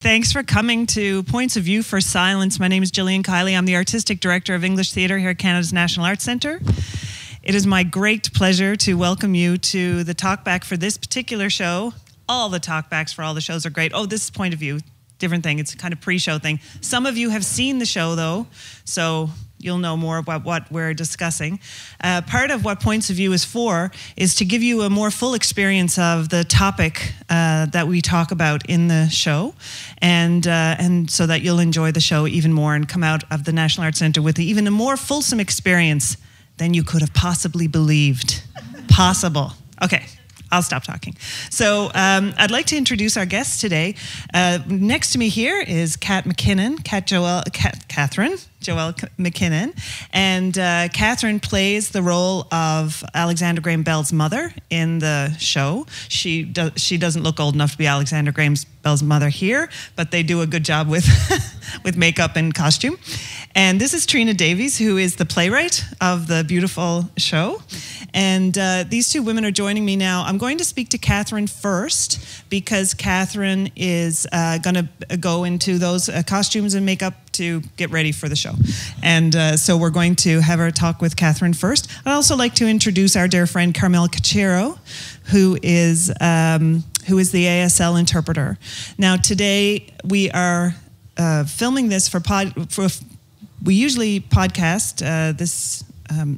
Thanks for coming to Points of View for Silence. My name is Jillian Keiley. I'm the Artistic Director of English Theatre here at Canada's National Arts Centre. It is my great pleasure to welcome you to the talkback for this particular show. All the talkbacks for all the shows are great. Oh, this is Point of View. Different thing. It's kind of pre-show thing. Some of you have seen the show, though, so you'll know more about what we're discussing. Part of what Points of View is for is to give you a more full experience of the topic that we talk about in the show, and so that you'll enjoy the show even more and come out of the National Arts Centre with even a more fulsome experience than you could have possibly believed. Possible. Okay. I'll stop talking. So I'd like to introduce our guests today. Next to me here is Catherine Joelle MacKinnon. And Catherine plays the role of Alexander Graham Bell's mother in the show. She doesn't look old enough to be Alexander Graham Bell's mother here, but they do a good job with, with makeup and costume. And this is Trina Davies, who is the playwright of the beautiful show. And these two women are joining me now. I'm going to speak to Catherine first, because Catherine is going to go into those costumes and makeup to get ready for the show. And so we're going to have our talk with Catherine first. I'd also like to introduce our dear friend Carmel Cachero, who is the ASL interpreter. Now today we are filming this we usually podcast this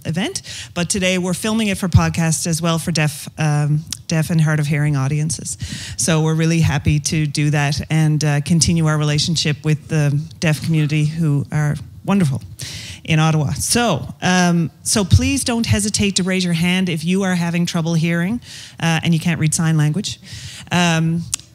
event, but today we're filming it for podcast as well for deaf and hard of hearing audiences. So we're really happy to do that and continue our relationship with the deaf community, who are wonderful in Ottawa. So, so please don't hesitate to raise your hand if you are having trouble hearing and you can't read sign language.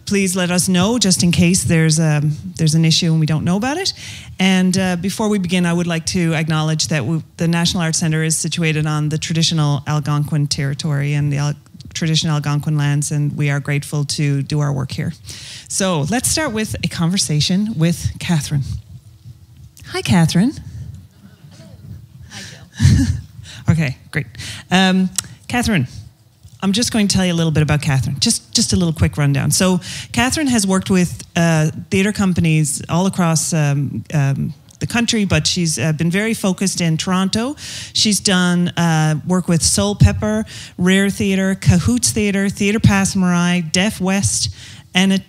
Please let us know, just in case there's an issue and we don't know about it. And before we begin, I would like to acknowledge that the National Arts Centre is situated on the traditional Algonquin territory and the traditional Algonquin lands, and we are grateful to do our work here. So let's start with a conversation with Catherine. Hi, Catherine. Hi, Jill. Okay, great. Catherine. I'm just going to tell you a little bit about Catherine, just a little quick rundown. So Catherine has worked with theatre companies all across the country, but she's been very focused in Toronto. She's done work with Soul Pepper, Rare Theatre, Cahoots Theatre, Theatre Pass Mariah, Deaf West, and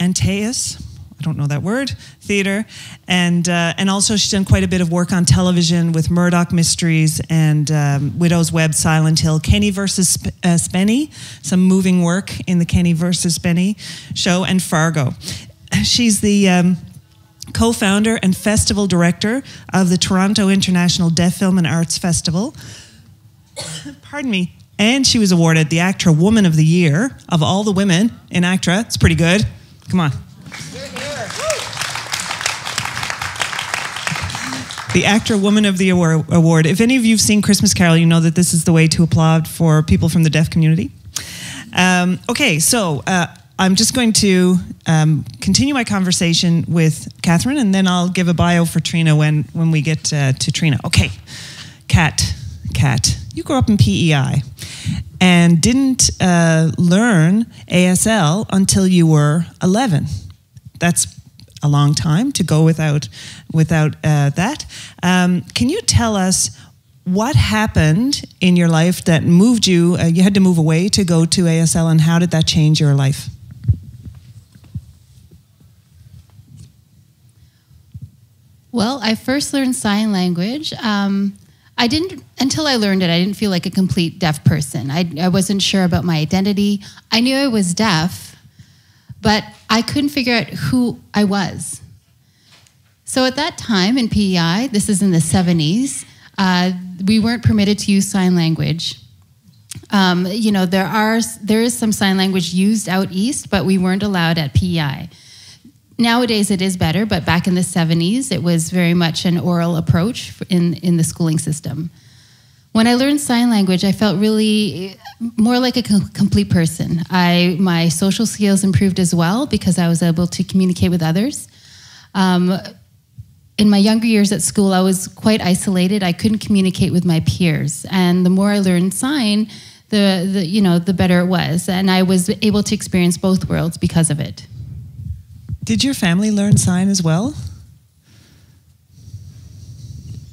Antaeus. I don't know that word, theater. And also she's done quite a bit of work on television with Murdoch Mysteries and Widow's Web, Silent Hill, Kenny vs. Spenny, some moving work in the Kenny vs. Spenny show, and Fargo. She's the co-founder and festival director of the Toronto International Deaf Film and Arts Festival. Pardon me. And she was awarded the ACTRA Woman of the Year of all the women in ACTRA. It's pretty good. Come on. The ACTRA Woman of the Award. If any of you have seen Christmas Carol, you know that this is the way to applaud for people from the deaf community. Okay, so I'm just going to continue my conversation with Catherine, and then I'll give a bio for Trina when we get to Trina. Okay, Kat, you grew up in PEI and didn't learn ASL until you were 11. That's a long time to go without that. Can you tell us what happened in your life that moved you? You had to move away to go to ASL, and how did that change your life? Well, I first learned sign language. Until I learned it, I didn't feel like a complete deaf person. I wasn't sure about my identity. I knew I was deaf, but I couldn't figure out who I was. So at that time in PEI, this is in the 70s, we weren't permitted to use sign language. You know, there is some sign language used out east, but we weren't allowed at PEI. Nowadays it is better, but back in the 70s, it was very much an oral approach in the schooling system. When I learned sign language, I felt really more like a complete person. My social skills improved as well because I was able to communicate with others. In my younger years at school, I was quite isolated. I couldn't communicate with my peers. And the more I learned sign, the better it was. And I was able to experience both worlds because of it. Did your family learn sign as well?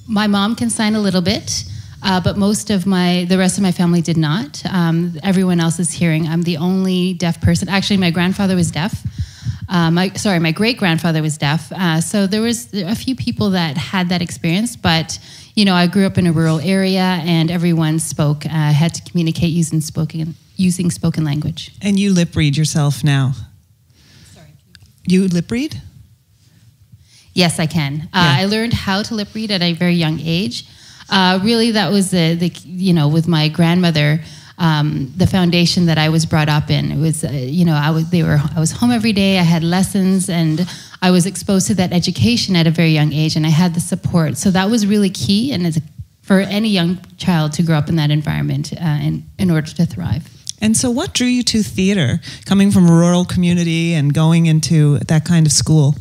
My mom can sign a little bit, but most of the rest of my family did not. Everyone else is hearing. I'm the only deaf person. Actually, my grandfather was deaf. My great-grandfather was deaf. So there was a few people that had that experience, but you know, I grew up in a rural area and everyone spoke, had to communicate using spoken language. And you lip read yourself now? Sorry. You lip read? Yes, I can. Yeah. I learned how to lip read at a very young age. Really, that was with my grandmother, the foundation that I was brought up in. It was, I was home every day. I had lessons, and I was exposed to that education at a very young age, and I had the support. So that was really key, and for any young child to grow up in that environment in order to thrive. And so, what drew you to theater, coming from a rural community and going into that kind of school?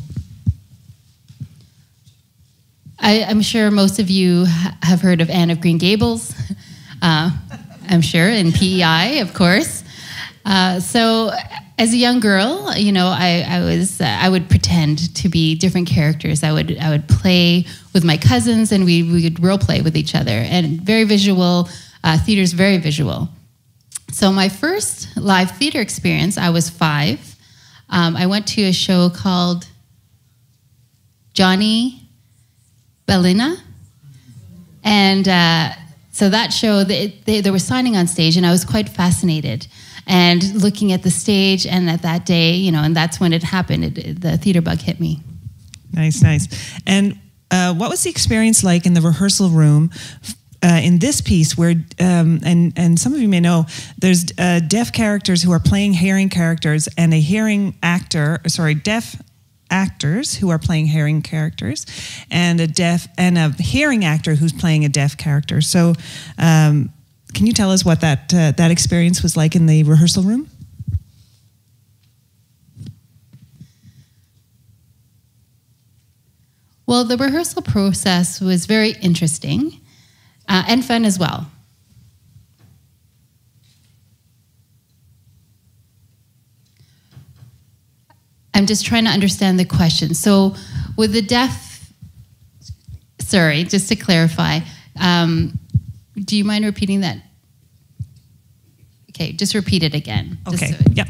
I'm sure most of you have heard of Anne of Green Gables, I'm sure, in PEI, of course. So as a young girl, you know, I would pretend to be different characters. I would play with my cousins, and we would role play with each other. And very visual, theater's very visual. So my first live theater experience, I was 5. I went to a show called Johnny Belina, and so that show, they were signing on stage, and I was quite fascinated, and looking at the stage, and at that day, you know, and that's when it happened, the theater bug hit me. Nice, nice. And what was the experience like in the rehearsal room in this piece where, and some of you may know, there's deaf characters who are playing hearing characters, and a hearing actor, sorry, deaf actors who are playing hearing characters, and a hearing actor who's playing a deaf character. So can you tell us what that experience was like in the rehearsal room? Well, the rehearsal process was very interesting and fun as well. I'm just trying to understand the question. So with the deaf, sorry, just to clarify, do you mind repeating that? Okay, just repeat it again. Okay, so yeah.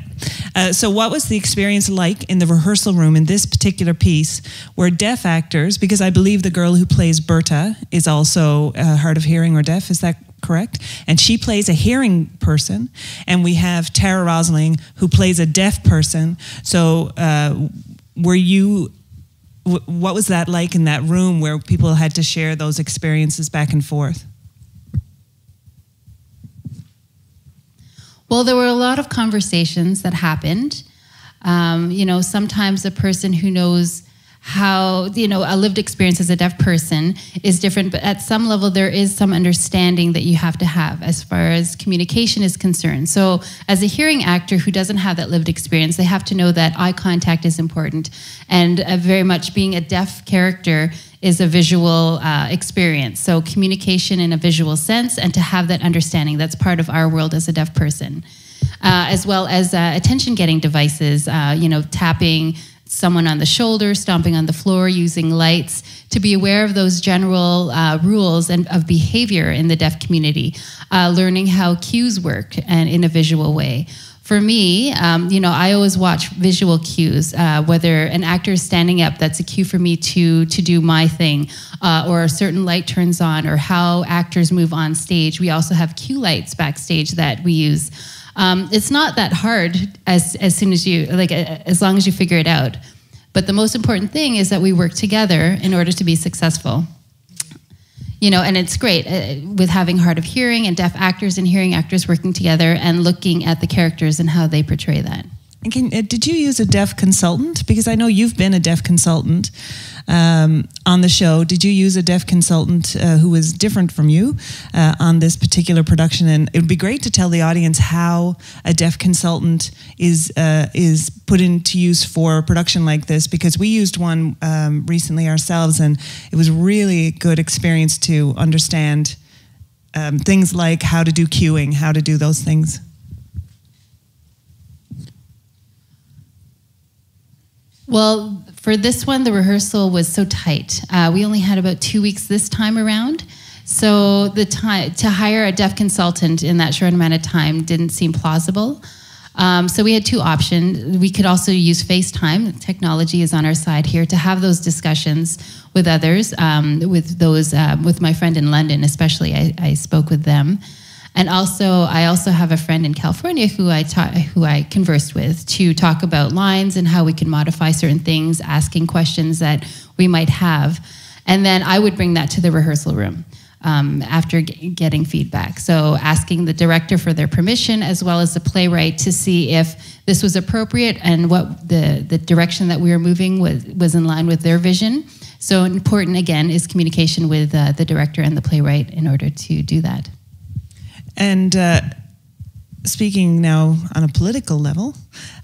So what was the experience like in the rehearsal room in this particular piece where deaf actors, because I believe the girl who plays Berta is also hard of hearing or deaf, is that correct? And she plays a hearing person, and we have Tara Rosling who plays a deaf person. So what was that like in that room where people had to share those experiences back and forth? Well, there were a lot of conversations that happened. You know, sometimes a person who knows how, you know, a lived experience as a deaf person is different, but at some level there is some understanding that you have to have as far as communication is concerned. So as a hearing actor who doesn't have that lived experience, they have to know that eye contact is important, and very much being a deaf character is a visual experience. So communication in a visual sense, and to have that understanding, that's part of our world as a deaf person. As well as attention-getting devices, you know, tapping someone on the shoulder, stomping on the floor, using lights, to be aware of those general rules and of behavior in the deaf community, learning how cues work and in a visual way. For me, you know, I always watch visual cues, whether an actor is standing up, that's a cue for me to do my thing, or a certain light turns on, or how actors move on stage. We also have cue lights backstage that we use. It's not that hard as long as you figure it out. But the most important thing is that we work together in order to be successful. You know, and it's great with having hard of hearing and deaf actors and hearing actors working together and looking at the characters and how they portray that. And did you use a deaf consultant? Because I know you've been a deaf consultant on the show. Did you use a deaf consultant who was different from you on this particular production? And it would be great to tell the audience how a deaf consultant is put into use for a production like this, because we used one recently ourselves, and it was really a good experience to understand things like how to do cueing, how to do those things. Well, for this one, the rehearsal was so tight. We only had about 2 weeks this time around. So the time to hire a deaf consultant in that short amount of time didn't seem plausible. So we had two options. We could also use FaceTime. Technology is on our side here to have those discussions with others, with my friend in London especially. I spoke with them. And also, I also have a friend in California who I conversed with to talk about lines and how we can modify certain things, asking questions that we might have. And then I would bring that to the rehearsal room after getting feedback. So asking the director for their permission as well as the playwright to see if this was appropriate and what the direction that we were moving was in line with their vision. So important, again, is communication with the director and the playwright in order to do that. And speaking now on a political level,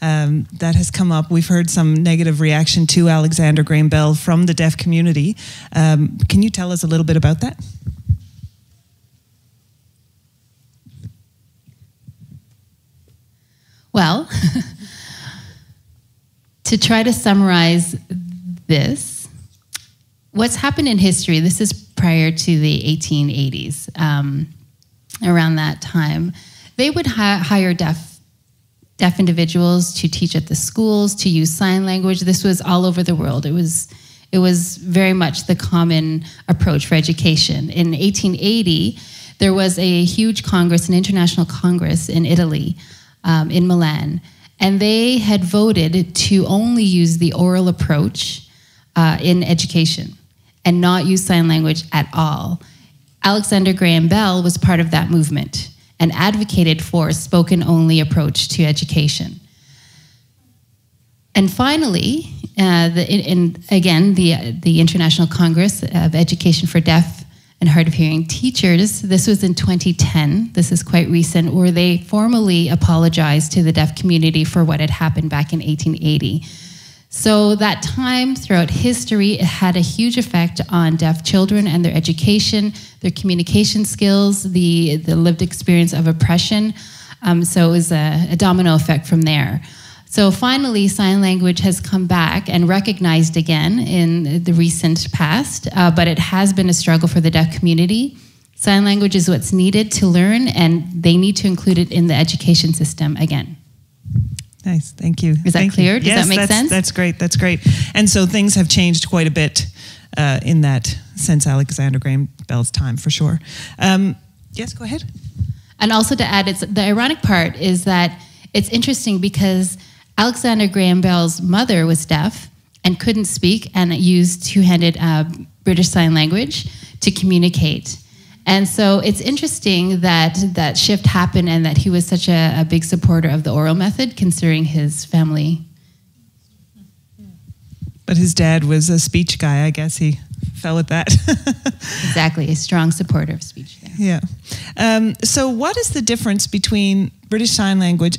that has come up. We've heard some negative reaction to Alexander Graham Bell from the deaf community. Can you tell us a little bit about that? Well, to try to summarize this, what's happened in history, this is prior to the 1880s, around that time, they would hire deaf individuals to teach at the schools, to use sign language. This was all over the world. It was very much the common approach for education. In 1880, there was a huge congress, an international congress in Italy, in Milan, and they had voted to only use the oral approach in education and not use sign language at all. Alexander Graham Bell was part of that movement and advocated for a spoken-only approach to education. And finally, the International Congress of Education for Deaf and Hard of Hearing Teachers, this was in 2010, this is quite recent, where they formally apologized to the deaf community for what had happened back in 1880. So that time throughout history, it had a huge effect on deaf children and their education, their communication skills, the lived experience of oppression. So it was a domino effect from there. So finally, sign language has come back and recognized again in the recent past, but it has been a struggle for the deaf community. Sign language is what's needed to learn, and they need to include it in the education system again. Nice, thank you. Is that clear? Does that make sense? That's great, that's great. And so things have changed quite a bit in that since Alexander Graham Bell's time, for sure. Yes, go ahead. And also to add, the ironic part is that it's interesting because Alexander Graham Bell's mother was deaf and couldn't speak and used two-handed British Sign Language to communicate. And so it's interesting that that shift happened and that he was such a big supporter of the oral method, considering his family. But his dad was a speech guy. I guess he fell with that. Exactly, a strong supporter of speech. Yeah. So what is the difference between British Sign Language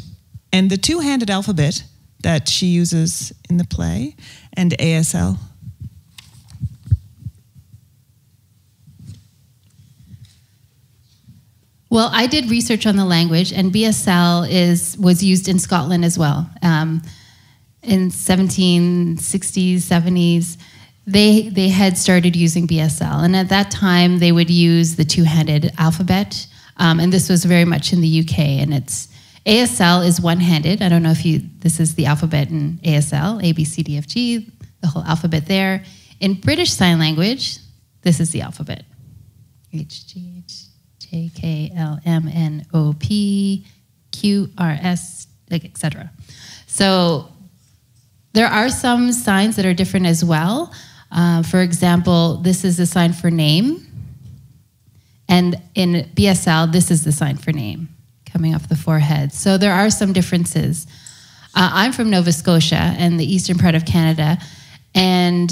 and the two-handed alphabet that she uses in the play and ASL? Well, I did research on the language, and BSL was used in Scotland as well. In 1760s, 70s, they had started using BSL, and at that time they would use the two-handed alphabet, and this was very much in the UK. And it's ASL is one-handed. I don't know if this is the alphabet in ASL, A, B, C, D, F, G, the whole alphabet there. In British Sign Language, this is the alphabet: H, G, H. A, K, L, M, N, O, P, Q, R, S, etc. So there are some signs that are different as well. For example, this is the sign for name. And in BSL, this is the sign for name coming off the forehead. So there are some differences. I'm from Nova Scotia and the eastern part of Canada. And,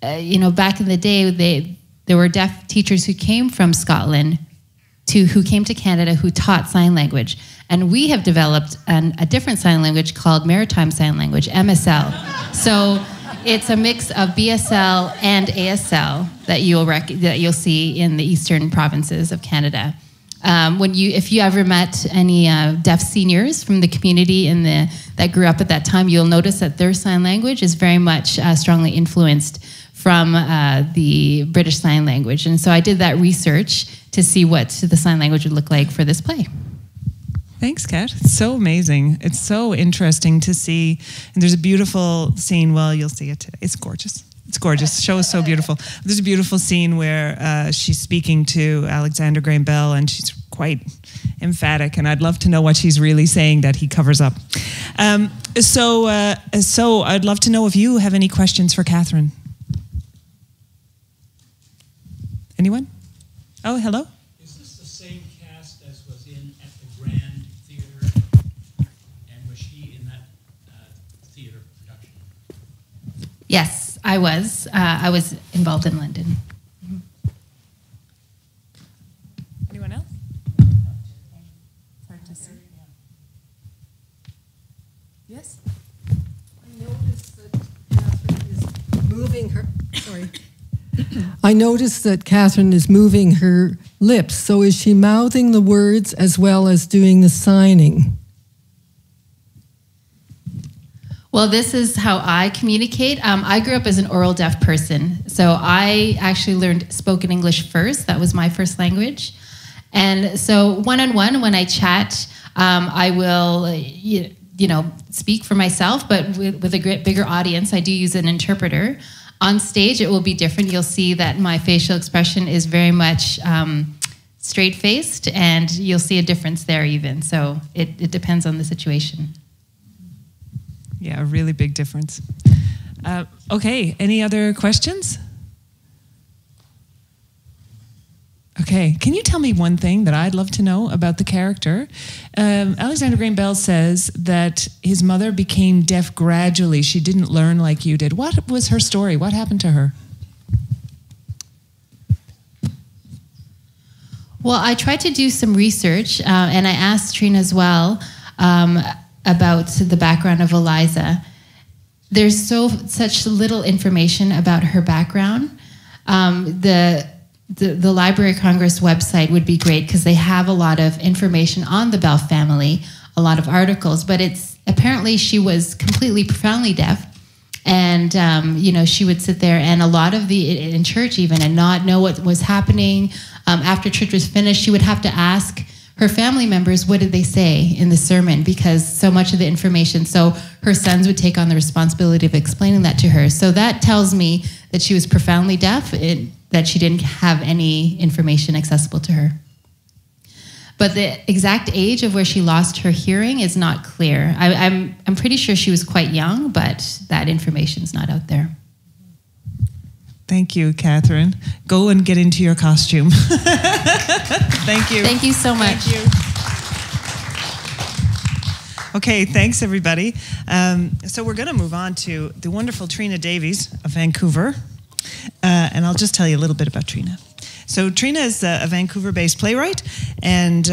back in the day, there were deaf teachers who came from Scotland who came to Canada who taught sign language. And we have developed a different sign language called Maritime Sign Language, MSL. So it's a mix of BSL and ASL that you'll see in the eastern provinces of Canada. If you ever met any deaf seniors from the community in that grew up at that time, you'll notice that their sign language is very much strongly influenced from the British Sign Language. And so I did that research to see what the sign language would look like for this play. Thanks, Kat. It's so amazing. It's so interesting to see. And there's a beautiful scene. Well, you'll see it today. It's gorgeous. It's gorgeous. The show is so beautiful. There's a beautiful scene where she's speaking to Alexander Graham Bell, and she's quite emphatic, and I'd love to know what she's really saying that he covers up. So I'd love to know if you have any questions for Catherine. Anyone? Oh, hello. Is this the same cast as was in at the Grand Theatre? And was she in that theatre production? Yes, I was. I was involved in London. Mm-hmm. Anyone else? Hard to see. Yes? I noticed that Catherine is moving her... Sorry. I noticed that Catherine is moving her lips, so is she mouthing the words as well as doing the signing? Well, this is how I communicate. I grew up as an oral deaf person, so I actually learned spoken English first. That was my first language. And so one-on-one, when I chat, I will, speak for myself, but with a bigger audience, I do use an interpreter. On stage, it will be different. You'll see that my facial expression is very much straight-faced, and you'll see a difference there even. So it depends on the situation. Yeah, a really big difference. Okay, any other questions? Okay, can you tell me one thing that I'd love to know about the character? Alexander Graham Bell says that his mother became deaf gradually. She didn't learn like you did. What was her story? What happened to her? Well, I tried to do some research, and I asked Trina as well about the background of Eliza. There's such little information about her background. The Library of Congress website would be great because they have a lot of information on the Bell family, a lot of articles, but it's apparently she was completely profoundly deaf, and she would sit there and a lot of the in church even and not know what was happening. After church was finished, she would have to ask her family members, what did they say in the sermon? Because so much of the information, so her sons would take on the responsibility of explaining that to her. So that tells me that she was profoundly deaf. That she didn't have any information accessible to her. But the exact age of where she lost her hearing is not clear. I'm pretty sure she was quite young, but that information's not out there. Thank you, Catherine. Go and get into your costume. Thank you. Thank you so much. Thank you. Okay, thanks everybody. So we're gonna move on to the wonderful Trina Davies of Vancouver. And I'll just tell you a little bit about Trina. So Trina is a Vancouver-based playwright and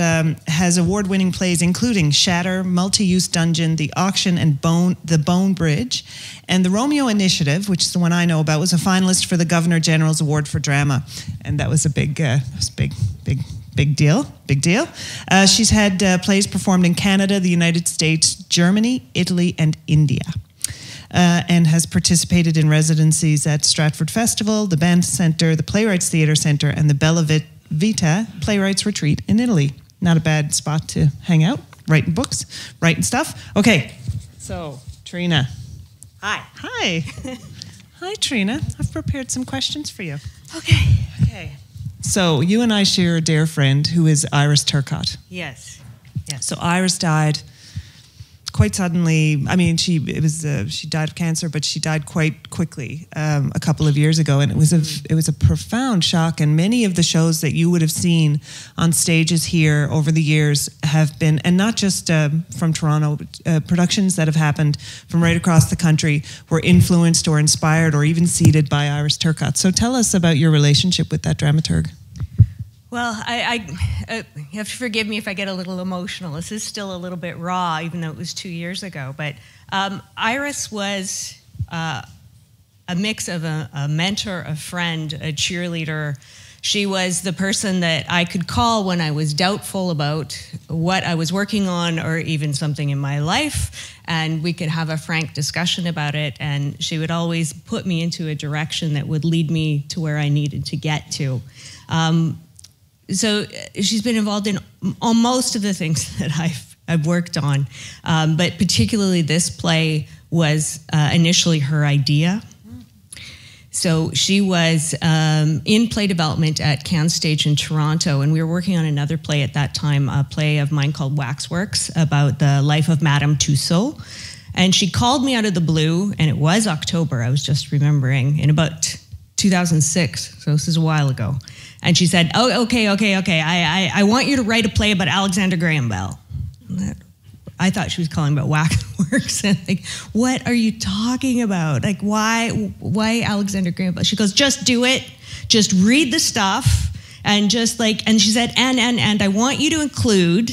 has award-winning plays including Shatter, Multi-Use Dungeon, The Auction, and The Bone Bridge. And The Romeo Initiative, which is the one I know about, was a finalist for the Governor General's Award for Drama. And that was a big deal. She's had plays performed in Canada, the United States, Germany, Italy, and India. And has participated in residencies at Stratford Festival, the Band Centre, the Playwrights Theatre Centre, and the Bella Vita Playwrights Retreat in Italy. Not a bad spot to hang out, writing books, writing stuff. Okay, so Trina. Hi. Hi. Hi, Trina. I've prepared some questions for you. Okay. Okay. So you and I share a dear friend who is Iris Turcotte. Yes. Yes. So Iris died... quite suddenly. I mean, she died of cancer, but she died quite quickly a couple of years ago, and it was a profound shock. And many of the shows that you would have seen on stages here over the years have been, and not just from Toronto, productions that have happened from right across the country were influenced or inspired or even seeded by Iris Turcotte. So tell us about your relationship with that dramaturg. Well, I you have to forgive me if I get a little emotional. This is still a little bit raw, even though it was 2 years ago. But Iris was a mix of a mentor, a friend, a cheerleader, She was the person that I could call when I was doubtful about what I was working on or even something in my life, and we could have a frank discussion about it, and she would always put me into a direction that would lead me to where I needed to get to. So she's been involved in most of the things that I've worked on, but particularly this play was initially her idea. So she was in play development at Can Stage in Toronto, and we were working on another play at that time, a play of mine called Waxworks, about the life of Madame Tussaud. And she called me out of the blue, and it was October, I was just remembering, in about 2006, so this is a while ago. And she said, oh, okay, I want you to write a play about Alexander Graham Bell. I thought she was calling about Waxworks. Like, what are you talking about? Like, why Alexander Graham Bell? She goes, just do it. Just read the stuff. And just like, and she said, and I want you to include.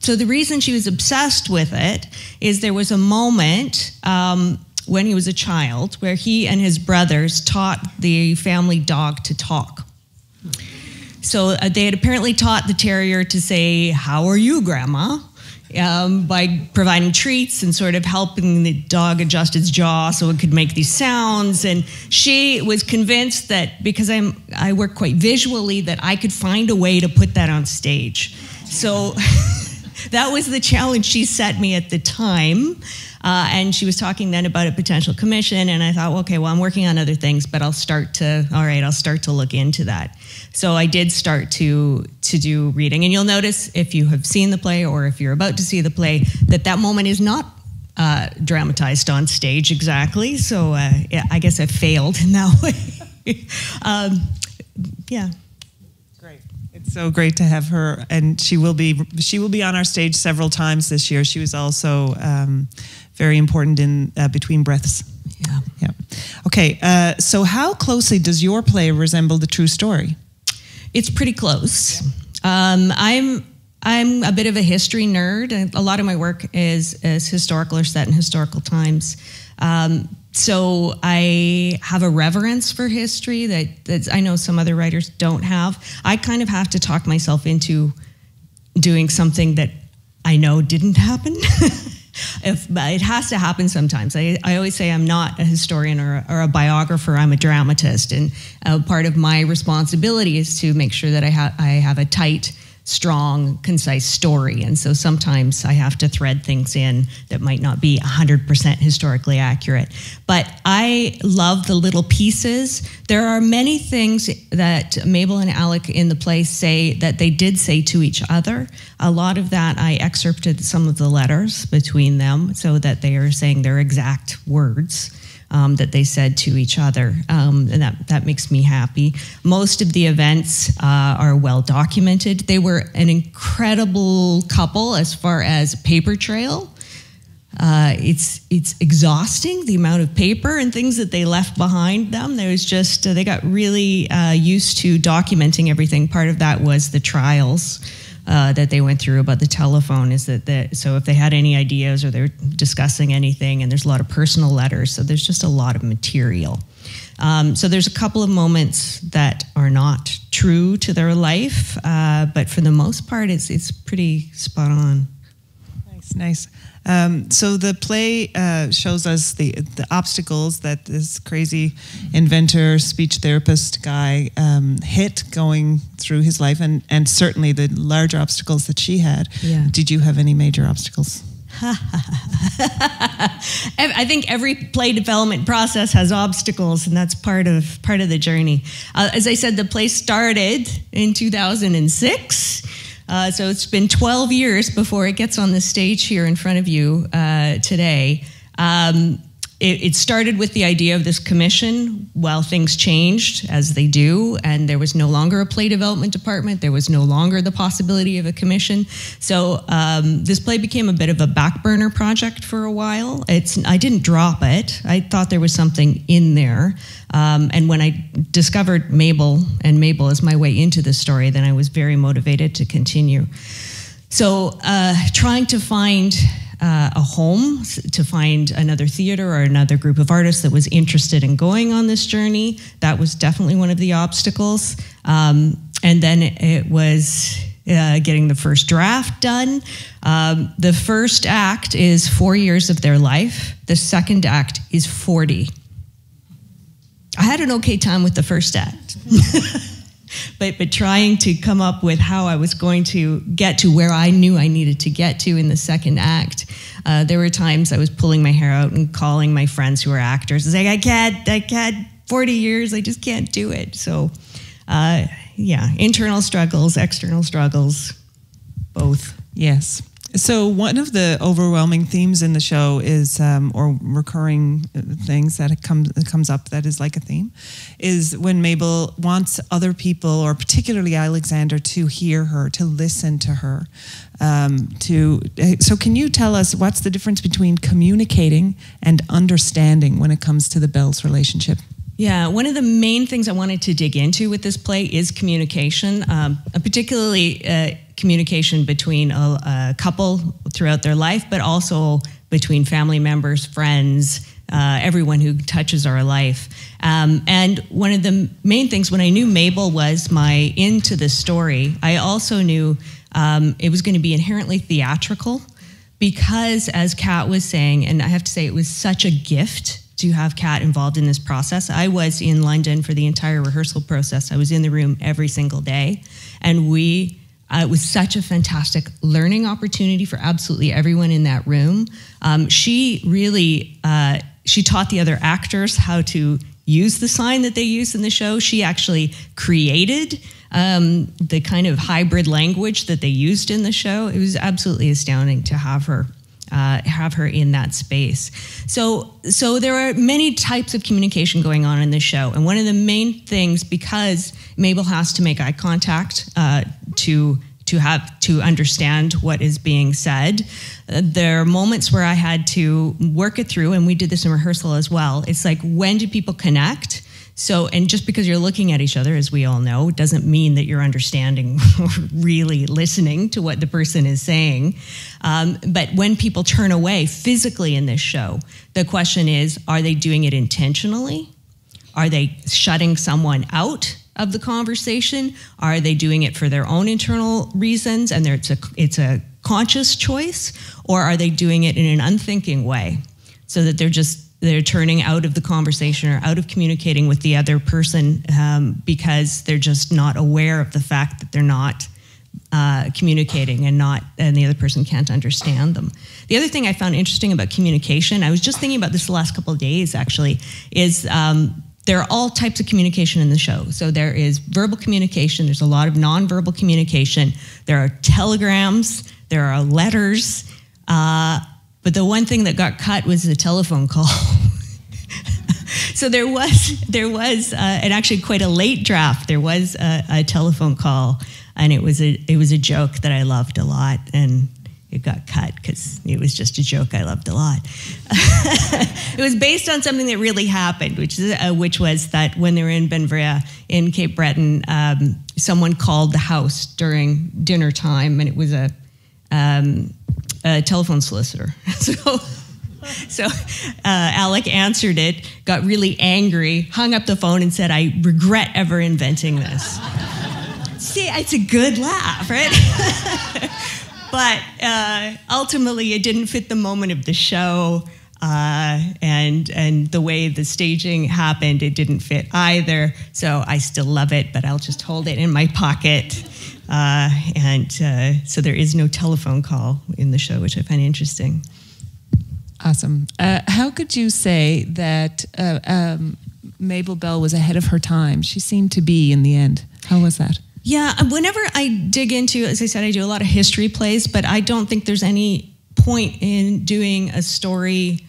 So the reason she was obsessed with it is there was a moment when he was a child where he and his brothers taught the family dog to talk. So they had apparently taught the terrier to say, how are you, Grandma? By providing treats and sort of helping the dog adjust its jaw so it could make these sounds. And she was convinced that because I work quite visually, that I could find a way to put that on stage. So that was the challenge she set me at the time. And she was talking then about a potential commission, and I thought, well, okay, well, I'm working on other things, but I'll start to look into that. So I did start to do reading, and you'll notice if you have seen the play or if you're about to see the play that that moment is not dramatized on stage exactly. So yeah, I guess I failed in that way. Yeah. So great to have her, and she will be on our stage several times this year. She was also very important in Between Breaths. Yeah. Yeah. Okay, so how closely does your play resemble the true story? It's pretty close. Yeah. I'm a bit of a history nerd, and a lot of my work is historical or set in historical times. So I have a reverence for history that I know some other writers don't have. I kind of have to talk myself into doing something that I know didn't happen. But it has to happen sometimes. I always say I'm not a historian or a biographer, I'm a dramatist. And part of my responsibility is to make sure that I have a tight, strong, concise story. And so sometimes I have to thread things in that might not be 100% historically accurate. But I love the little pieces. There are many things that Mabel and Alec in the play say that they did say to each other. A lot of that I excerpted some of the letters between them so that they are saying their exact words that they said to each other, and that makes me happy. Most of the events are well documented. They were an incredible couple as far as paper trail. It's exhausting, the amount of paper and things that they left behind them. There was just, they got really used to documenting everything. Part of that was the trials that they went through about the telephone, is that so if they had any ideas or they were discussing anything, and there's a lot of personal letters, so there's just a lot of material. So there's a couple of moments that are not true to their life, but for the most part, it's pretty spot on. Nice, nice. So the play shows us the obstacles that this crazy inventor, speech therapist guy hit going through his life, and certainly the large obstacles that she had. Yeah. Did you have any major obstacles? I think every play development process has obstacles, and that's part of the journey. As I said, the play started in 2006. So it's been 12 years before it gets on the stage here in front of you today. It started with the idea of this commission while things changed, as they do, and there was no longer a play development department. There was no longer the possibility of a commission. So this play became a bit of a back burner project for a while. I didn't drop it. I thought there was something in there. And when I discovered Mabel, and Mabel is my way into this story, then I was very motivated to continue. So trying to find a home to find another theater or another group of artists that was interested in going on this journey. That was definitely one of the obstacles. And then it was getting the first draft done. The first act is 4 years of their life. The second act is 40. I had an okay time with the first act. But trying to come up with how I was going to get to where I knew I needed to get to in the second act. There were times I was pulling my hair out and calling my friends who were actors and saying, I can't, 40 years, I just can't do it. So yeah, internal struggles, external struggles, both. Yes. So one of the overwhelming themes in the show is, or recurring things that comes up that is like a theme, is when Mabel wants other people, or particularly Alexander, to hear her, to listen to her. So can you tell us what's the difference between communicating and understanding when it comes to the Bell's relationship? Yeah, one of the main things I wanted to dig into with this play is communication, particularly communication between a couple throughout their life, but also between family members, friends, everyone who touches our life. And one of the main things, when I knew Mabel was my into this story, I also knew it was going to be inherently theatrical, because as Kat was saying, and I have to say it was such a gift to have Kat involved in this process. I was in London for the entire rehearsal process. I was in the room every single day, and it was such a fantastic learning opportunity for absolutely everyone in that room. She really, she taught the other actors how to use the sign that they use in the show. She actually created the kind of hybrid language that they used in the show. It was absolutely astounding to have her in that space. So there are many types of communication going on in the show, and one of the main things, because Mabel has to make eye contact to understand what is being said, there are moments where I had to work it through, and we did this in rehearsal as well. It's like, when do people connect? So, and just because you're looking at each other, as we all know, doesn't mean that you're understanding or really listening to what the person is saying. But when people turn away physically in this show, the question is, are they doing it intentionally? Are they shutting someone out of the conversation? Are they doing it for their own internal reasons, and it's a conscious choice? Or are they doing it in an unthinking way, so that they're turning out of the conversation or out of communicating with the other person because they're just not aware of the fact that they're not communicating, and the other person can't understand them. The other thing I found interesting about communication, I was just thinking about this the last couple of days actually, is there are all types of communication in the show. So there is verbal communication, there's a lot of nonverbal communication, there are telegrams, there are letters, but the one thing that got cut was the telephone call. So there was and actually quite a late draft, there was a telephone call, and it was a joke that I loved a lot, and it got cut because it was just a joke I loved a lot. It was based on something that really happened, which was that when they were in Ben Brea in Cape Breton, someone called the house during dinner time, and it was a telephone solicitor. So Alec answered it, got really angry, hung up the phone, and said, "I regret ever inventing this." See, it's a good laugh, right? But ultimately, it didn't fit the moment of the show, and the way the staging happened, it didn't fit either. So I still love it, but I'll just hold it in my pocket. So there is no telephone call in the show, which I find interesting. Awesome. How could you say that Mabel Bell was ahead of her time? She seemed to be in the end. How was that? Yeah, whenever I dig into, as I said, I do a lot of history plays, but I don't think there's any point in doing a story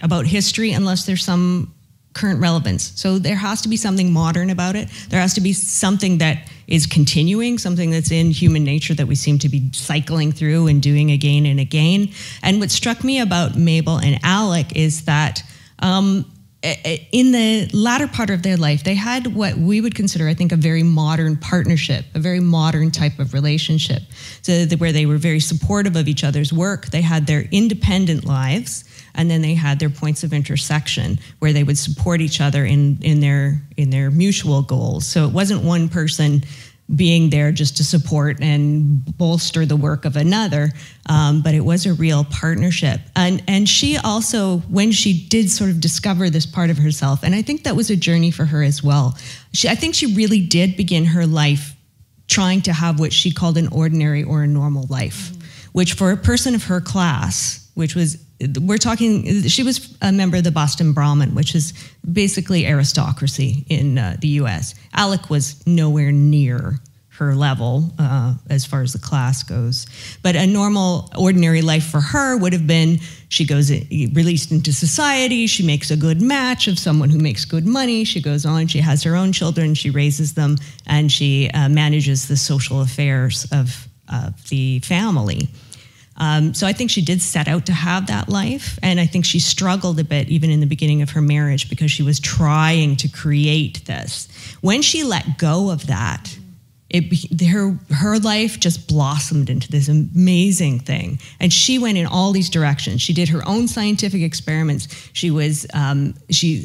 about history unless there's some current relevance. So there has to be something modern about it. There has to be something that is continuing, something that's in human nature that we seem to be cycling through and doing again and again. And what struck me about Mabel and Alec is that in the latter part of their life, they had what we would consider, I think, a very modern partnership, a very modern type of relationship, so where they were very supportive of each other's work. They had their independent lives, and then they had their points of intersection where they would support each other in their mutual goals. So it wasn't one person being there just to support and bolster the work of another, but it was a real partnership. And she also, when she did sort of discover this part of herself, and I think that was a journey for her as well, I think she really did begin her life trying to have what she called an ordinary or a normal life, which for a person of her class, which was, she was a member of the Boston Brahmin, which is basically aristocracy in the US. Alec was nowhere near her level as far as the class goes. But a normal, ordinary life for her would have been, she goes released into society, she makes a good match of someone who makes good money, she goes on, she has her own children, she raises them, and she manages the social affairs of the family. So I think she did set out to have that life, and I think she struggled a bit even in the beginning of her marriage because she was trying to create this. When she let go of that, her life just blossomed into this amazing thing, and she went in all these directions. She did her own scientific experiments. She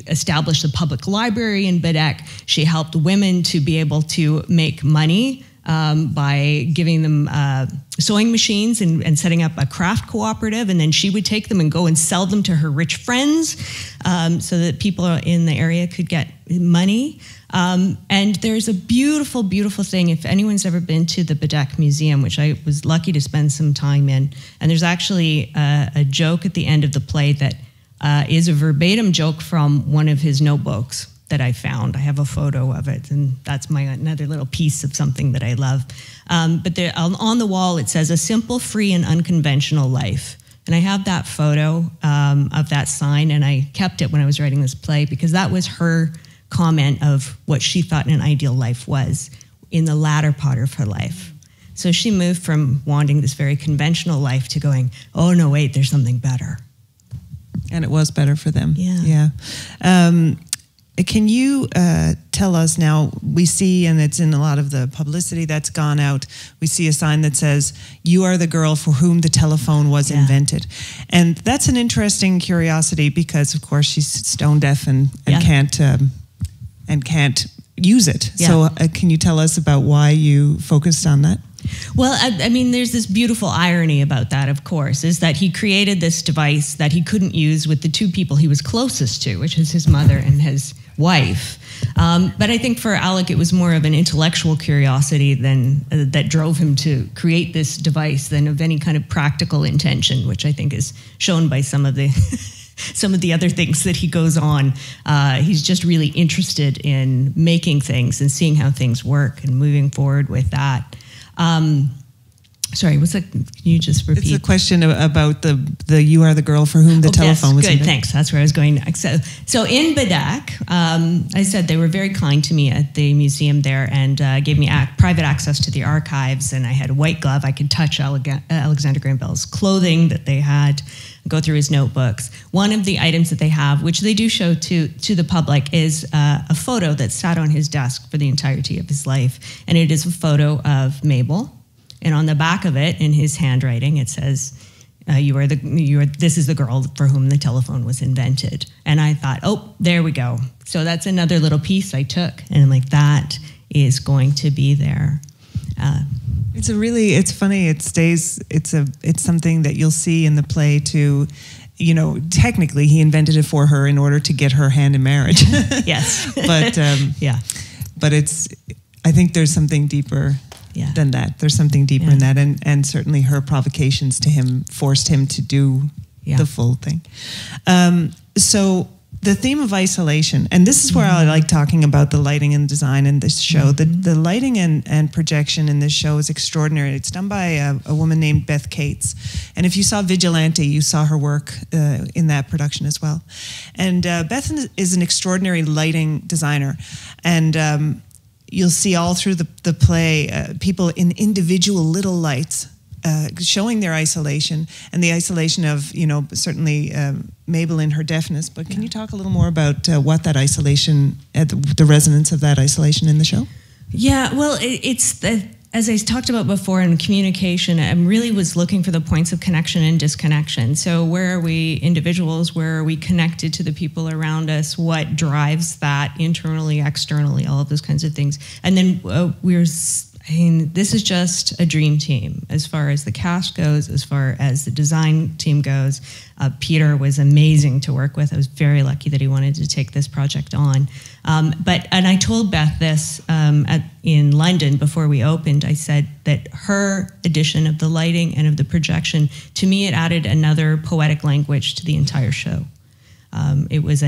established a public library in Baddeck. She helped women to be able to make money by giving them sewing machines and setting up a craft cooperative, and then she would take them and go and sell them to her rich friends so that people in the area could get money. And there's a beautiful, beautiful thing. If anyone's ever been to the Baddeck Museum, which I was lucky to spend some time in, and there's actually a joke at the end of the play that is a verbatim joke from one of his notebooks that I found. I have a photo of it, and that's another little piece of something that I love. But there, on the wall, it says, "A simple, free, and unconventional life." And I have that photo of that sign, and I kept it when I was writing this play because that was her comment of what she thought an ideal life was in the latter part of her life. So she moved from wanting this very conventional life to going, oh no, wait, there's something better. And it was better for them. Yeah. Yeah. Can you tell us now, we see, and it's in a lot of the publicity that's gone out, we see a sign that says, "You are the girl for whom the telephone was invented." And that's an interesting curiosity because, of course, she's stone deaf and can't use it. Yeah. So can you tell us about why you focused on that? Well, I mean, there's this beautiful irony about that, of course, is that he created this device that he couldn't use with the two people he was closest to, which is his mother and his wife. But I think for Alec, it was more of an intellectual curiosity than that drove him to create this device than of any kind of practical intention, which I think is shown by some of the some of the other things that he goes on. He's just really interested in making things and seeing how things work and moving forward with that. Sorry, what's that? Can you just repeat? It's a question about the "You are the girl for whom the telephone was invented." Good, thanks. That's where I was going next. So in Baddeck, I said they were very kind to me at the museum there and gave me private access to the archives. And I had a white glove. I could touch Alexander Graham Bell's clothing that they had, go through his notebooks. One of the items that they have, which they do show to the public, is a photo that sat on his desk for the entirety of his life. And it is a photo of Mabel. And on the back of it, in his handwriting, it says, "This is the girl for whom the telephone was invented." And I thought, oh, there we go. So that's another little piece I took, and I'm like, that is going to be there. It's funny. It stays. It's something that you'll see in the play too. You know, technically, he invented it for her in order to get her hand in marriage. Yes, but yeah, but it's. I think there's something deeper. Yeah. Than that. There's something deeper in that, and certainly her provocations to him forced him to do the full thing. So the theme of isolation, and this is where I like talking about the lighting and design in this show. The lighting and projection in this show is extraordinary. It's done by a woman named Beth Cates, and if you saw Vigilante, you saw her work in that production as well. And Beth is an extraordinary lighting designer, and you'll see all through the play people in individual little lights showing their isolation and the isolation of, you know, certainly Mabel in her deafness. But can you talk a little more about what that isolation, the resonance of that isolation in the show? Yeah, well, it's the, as I talked about before in communication, I really was looking for the points of connection and disconnection. So where are we individuals? Where are we connected to the people around us? What drives that internally, externally, all of those kinds of things. And then I mean, this is just a dream team as far as the cast goes, as far as the design team goes. Peter was amazing to work with. I was very lucky that he wanted to take this project on. And I told Beth this in London before we opened. I said that her addition of the lighting and of the projection, to me, it added another poetic language to the entire show. It was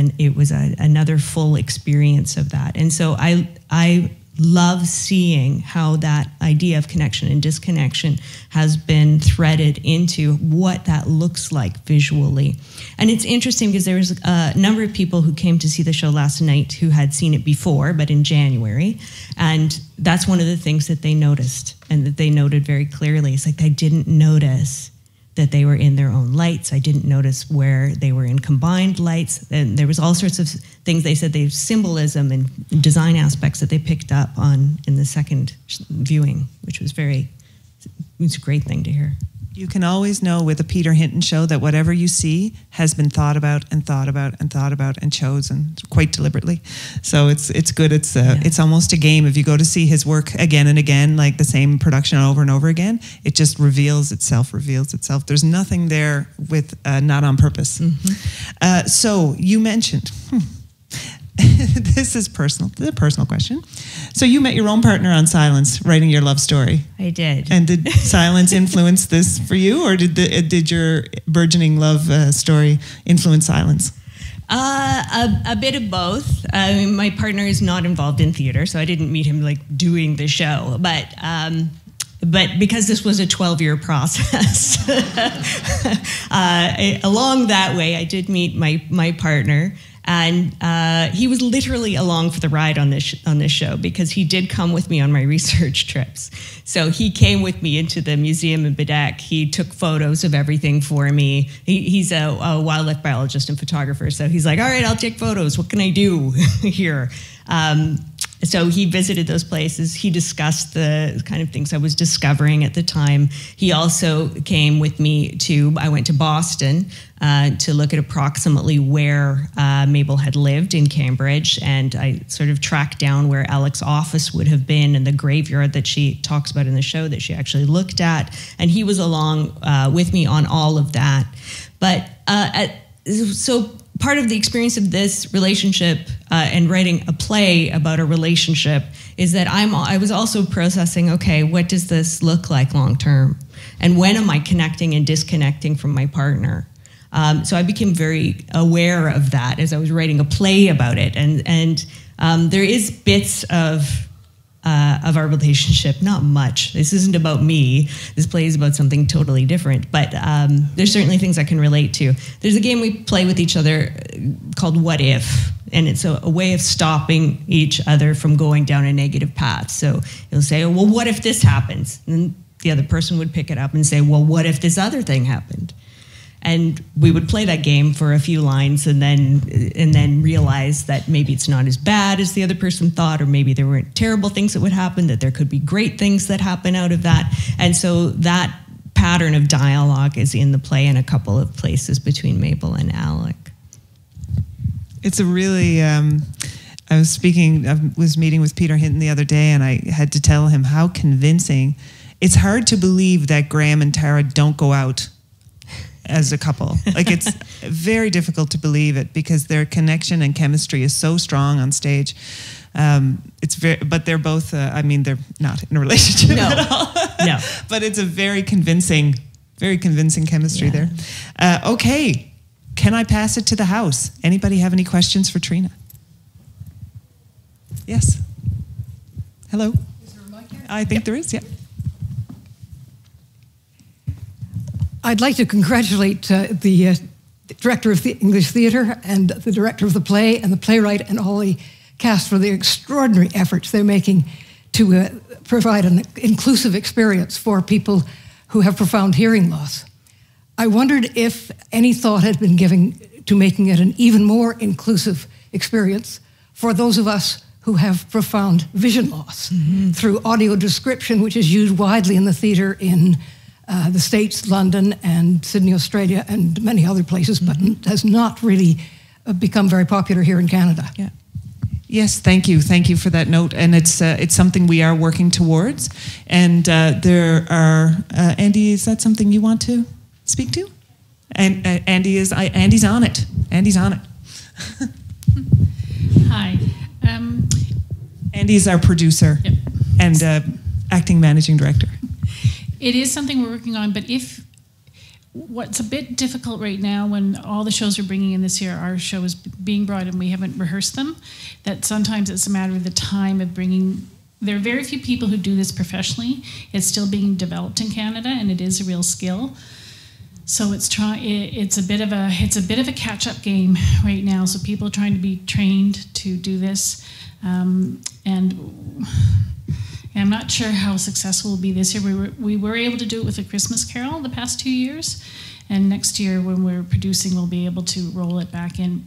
another full experience of that. And so I love seeing how that idea of connection and disconnection has been threaded into what that looks like visually. And it's interesting because there was a number of people who came to see the show last night who had seen it before, but in January. And that's one of the things that they noticed and that they noted very clearly. It's like, I didn't notice that they were in their own lights. I didn't notice where they were in combined lights. And there was all sorts of things they said, they've symbolism and design aspects that they picked up on in the second viewing, which was it's a great thing to hear. You can always know with a Peter Hinton show that whatever you see has been thought about and thought about and thought about and chosen quite deliberately. So it's good. It's almost a game. If you go to see his work again and again, like the same production over and over again, it just reveals itself. There's nothing there with not on purpose. Mm-hmm. So you mentioned... This is personal. This is a personal question. So you met your own partner on Silence, writing your love story. I did. And did Silence influence this for you, or did your burgeoning love story influence Silence? A bit of both. My partner is not involved in theater, so I didn't meet him like doing the show, But because this was a 12-year process, along that way, I did meet my partner, and he was literally along for the ride on this show, because he did come with me on my research trips. So he came with me into the museum in Baddeck. He took photos of everything for me. He's a wildlife biologist and photographer, so he's like, all right, I'll take photos. What can I do here? So he visited those places. He discussed the kind of things I was discovering at the time. He also came with me I went to Boston to look at approximately where Mabel had lived in Cambridge. And I sort of tracked down where Alex's office would have been and the graveyard that she talks about in the show that she actually looked at. And he was along with me on all of that. But so part of the experience of this relationship and writing a play about a relationship is that I was also processing, okay, what does this look like long term? And when am I connecting and disconnecting from my partner? So I became very aware of that as I was writing a play about it. And there is bits of our relationship, not much. This isn't about me. This play is about something totally different, but there's certainly things I can relate to. There's a game we play with each other called What If, and it's a way of stopping each other from going down a negative path. So you'll say, oh, well, what if this happens? And the other person would pick it up and say, well, what if this other thing happened? And we would play that game for a few lines and then realize that maybe it's not as bad as the other person thought, or maybe there weren't terrible things that would happen, that there could be great things that happen out of that. And so that pattern of dialogue is in the play in a couple of places between Mabel and Alec. It's a really... I was meeting with Peter Hinton the other day, and I had to tell him how convincing. It's hard to believe that Graham and Tara don't go out as a couple. Like, it's very difficult to believe it, because their connection and chemistry is so strong on stage. But they're both, I mean, they're not in a relationship at all. No. But it's a very convincing chemistry there. Okay, can I pass it to the house? Anybody have any questions for Trina? Yes. Hello. Is there a mic here? I think there is, yeah. I'd like to congratulate the director of the English Theatre and the director of the play and the playwright and all the cast for the extraordinary efforts they're making to provide an inclusive experience for people who have profound hearing loss. I wondered if any thought had been given to making it an even more inclusive experience for those of us who have profound vision loss through audio description, which is used widely in the theatre in the States, London, and Sydney, Australia, and many other places, but has not really become very popular here in Canada. Yeah. Yes, thank you. Thank you for that note. And it's something we are working towards. And there are, Andy, is that something you want to speak to? And Andy's on it. Andy's on it. Hi. Andy's our producer and acting managing director. It is something we're working on, but if what's a bit difficult right now when all the shows we're bringing in this year, our show is being brought in, we haven't rehearsed them, that sometimes it's a matter of the time of bringing, there are very few people who do this professionally. It's still being developed in Canada and it is a real skill. So it's a bit of a catch-up game right now. So people are trying to be trained to do this, and I'm not sure how successful we'll be this year. We were able to do it with a Christmas Carol the past 2 years, and next year when we're producing, we'll be able to roll it back in.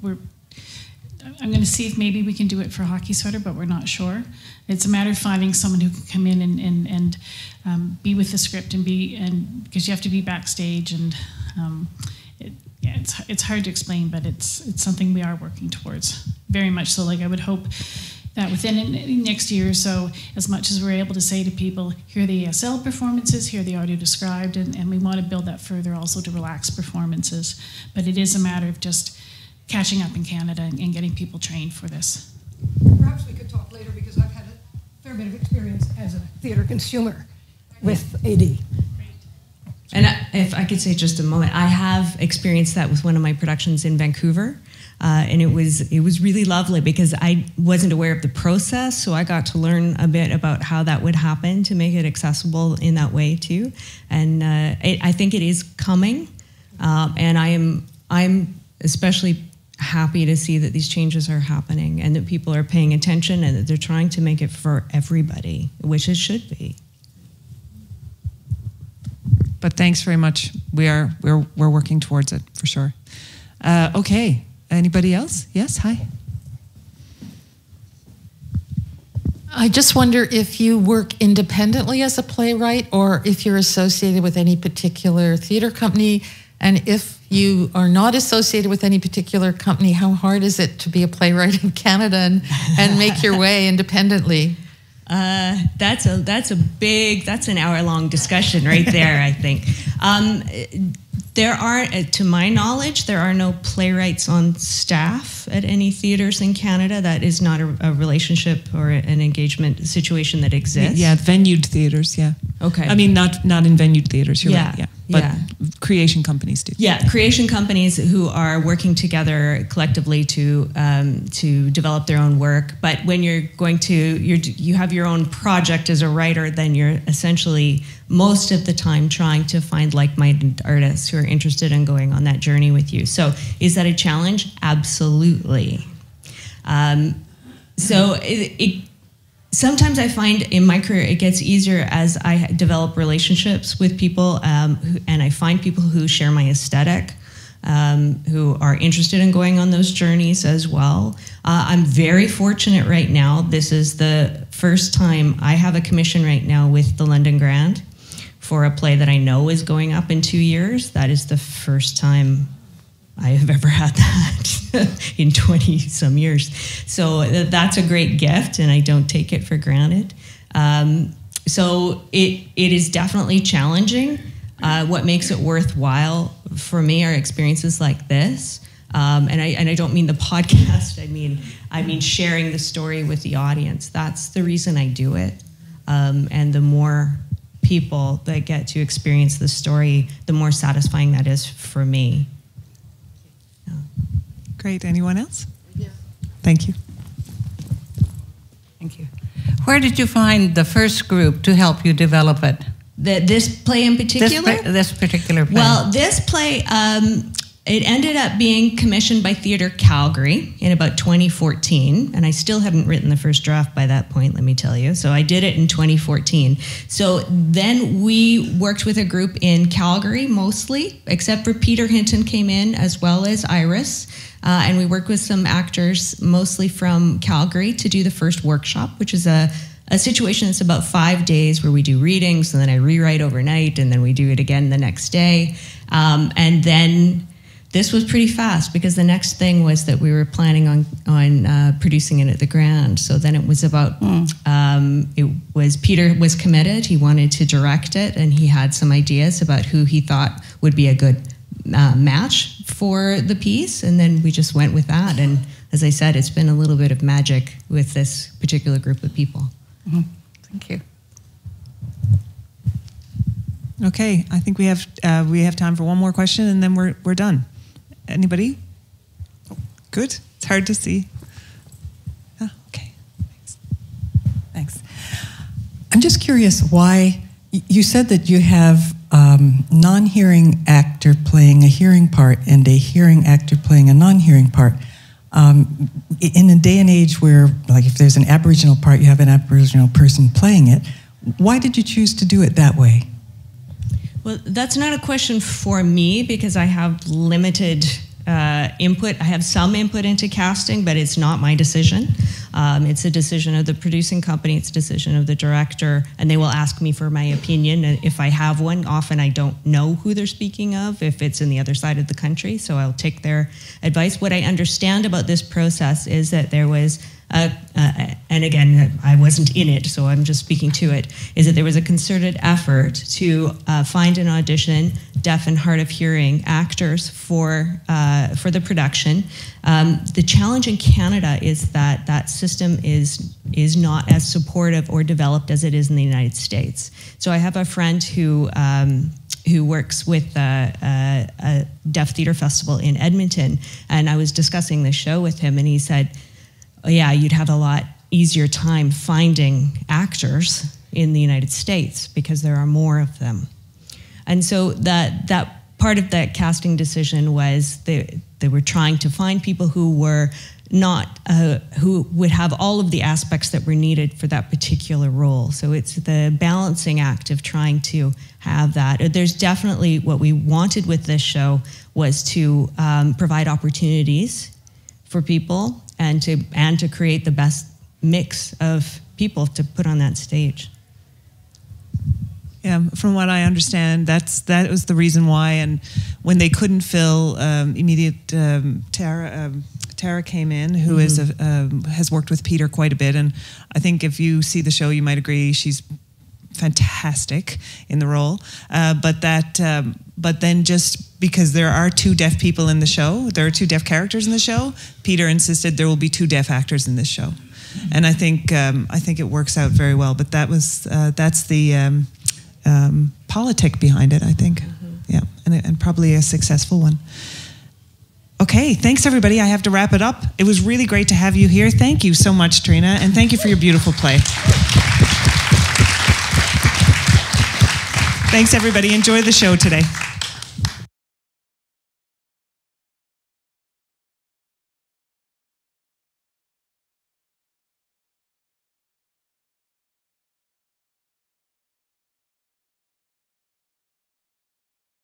I'm going to see if maybe we can do it for Hockey Sweater, but we're not sure. It's a matter of finding someone who can come in and be with the script and because you have to be backstage and it's hard to explain, but it's something we are working towards very much so. Like I would hope that within next year or so, as much as we're able to say to people, here are the ASL performances, here are the audio described, and we want to build that further also to relaxed performances. But it is a matter of just catching up in Canada and getting people trained for this. Perhaps we could talk later because I've had a fair bit of experience as a theatre consumer with AD. Great. And if I could say just a moment, I have experienced that with one of my productions in Vancouver. And it was really lovely because I wasn't aware of the process, so I got to learn a bit about how that would happen to make it accessible in that way too. And I think it is coming, and I'm especially happy to see that these changes are happening and that people are paying attention and that they're trying to make it for everybody, which it should be. But thanks very much. We're working towards it for sure. Okay. Anybody else? Yes, hi. I just wonder if you work independently as a playwright or if you're associated with any particular theater company. And if you are not associated with any particular company, how hard is it to be a playwright in Canada and make your way independently? That's an hour-long discussion right there, I think. There are, to my knowledge, there are no playwrights on staff at any theaters in Canada. That is not a relationship or an engagement situation that exists. Yeah, venued theaters, yeah. Okay. I mean, not in venued theaters, you're right, yeah. But creation companies do. Yeah, creation companies who are working together collectively to develop their own work. But when you're going to, you have your own project as a writer, then you're essentially most of the time trying to find like-minded artists who are interested in going on that journey with you. So is that a challenge? Absolutely. So sometimes I find in my career it gets easier as I develop relationships with people and I find people who share my aesthetic, who are interested in going on those journeys as well. I'm very fortunate right now. This is the first time I have a commission right now with the London Grand for a play that I know is going up in 2 years. That is the first time I have ever had that in 20-some years. So that's a great gift, and I don't take it for granted. So it is definitely challenging. What makes it worthwhile for me are experiences like this. And I don't mean the podcast. I mean sharing the story with the audience. That's the reason I do it. And the more people that get to experience the story, the more satisfying that is for me. Yeah. Great. Anyone else? Yeah. Thank you. Thank you. Where did you find the first group to help you develop it? This play in particular? This particular play. Well, this play, It ended up being commissioned by Theatre Calgary in about 2014, and I still hadn't written the first draft by that point, let me tell you. So I did it in 2014. So then we worked with a group in Calgary mostly, except for Peter Hinton came in as well as Iris. And we worked with some actors mostly from Calgary to do the first workshop, which is a situation that's about 5 days where we do readings and then I rewrite overnight and then we do it again the next day. And then this was pretty fast because the next thing was that we were planning on producing it at the Grand. So then it was about, Peter was committed. He wanted to direct it and he had some ideas about who he thought would be a good match for the piece. And then we just went with that. And as I said, it's been a little bit of magic with this particular group of people. Mm-hmm. Thank you. Okay, I think we have time for one more question and then we're done. Anybody? Good. It's hard to see. Ah, okay. Thanks. I'm just curious why you said that you have non-hearing actor playing a hearing part and a hearing actor playing a non-hearing part. In a day and age where, like, if there's an Aboriginal part, you have an Aboriginal person playing it. Why did you choose to do it that way? Well, that's not a question for me because I have limited input. I have some input into casting, but it's not my decision. It's a decision of the producing company, it's a decision of the director, and they will ask me for my opinion if I have one. Often I don't know who they're speaking of if it's in the other side of the country, so I'll take their advice. What I understand about this process is that there was and again, I wasn't in it, so I'm just speaking to it, is that there was a concerted effort to find and audition deaf and hard of hearing actors for the production. The challenge in Canada is that that system is not as supportive or developed as it is in the United States. So I have a friend who works with a deaf theatre festival in Edmonton, and I was discussing this show with him, and he said, yeah, you'd have a lot easier time finding actors in the United States because there are more of them. And so that part of that casting decision was they were trying to find people who were not, who would have all of the aspects that were needed for that particular role. So it's the balancing act of trying to have that. There's definitely what we wanted with this show was to provide opportunities for people and to create the best mix of people to put on that stage. Yeah, from what I understand, that was the reason why. And when they couldn't fill immediate, Tara came in, who is has worked with Peter quite a bit. And I think if you see the show, you might agree she's fantastic in the role. But then just because there are two deaf people in the show, there are two deaf characters in the show, Peter insisted there will be two deaf actors in this show. And I think it works out very well. But that was, that's the politic behind it, I think. Yeah, and probably a successful one. Okay, thanks everybody. I have to wrap it up. It was really great to have you here. Thank you so much, Trina, and thank you for your beautiful play. Thanks, everybody. Enjoy the show today.